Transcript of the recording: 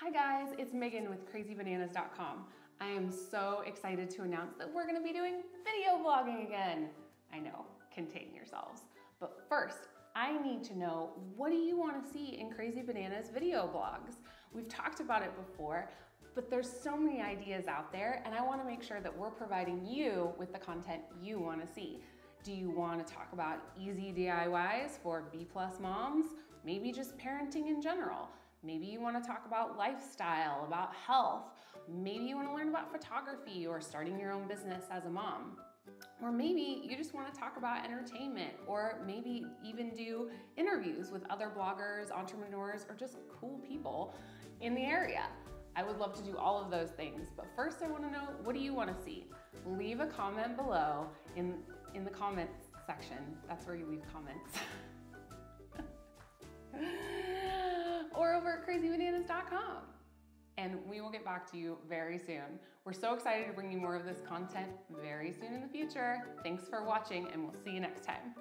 Hi guys, it's Megan with crazybananas.com. I am so excited to announce that we're gonna be doing video vlogging again. I know, contain yourselves. But first, I need to know, what do you wanna see in Crazy Bananas video blogs? We've talked about it before, but there's so many ideas out there and I wanna make sure that we're providing you with the content you wanna see. Do you wanna talk about easy DIYs for B+ moms? Maybe just parenting in general. Maybe you wanna talk about lifestyle, about health. Maybe you wanna learn about photography or starting your own business as a mom. Or maybe you just wanna talk about entertainment, or maybe even do interviews with other bloggers, entrepreneurs, or just cool people in the area. I would love to do all of those things, but first I wanna know, what do you wanna see? Leave a comment below in the comments section. That's where you leave comments. Or over at crazybananas.com. And we will get back to you very soon. We're so excited to bring you more of this content very soon in the future. Thanks for watching, and we'll see you next time.